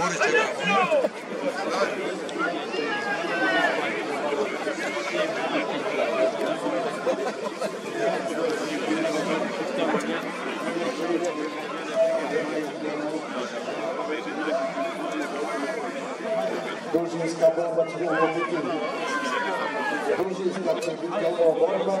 Družinská bomba čtyři. Družinská přebytková bomba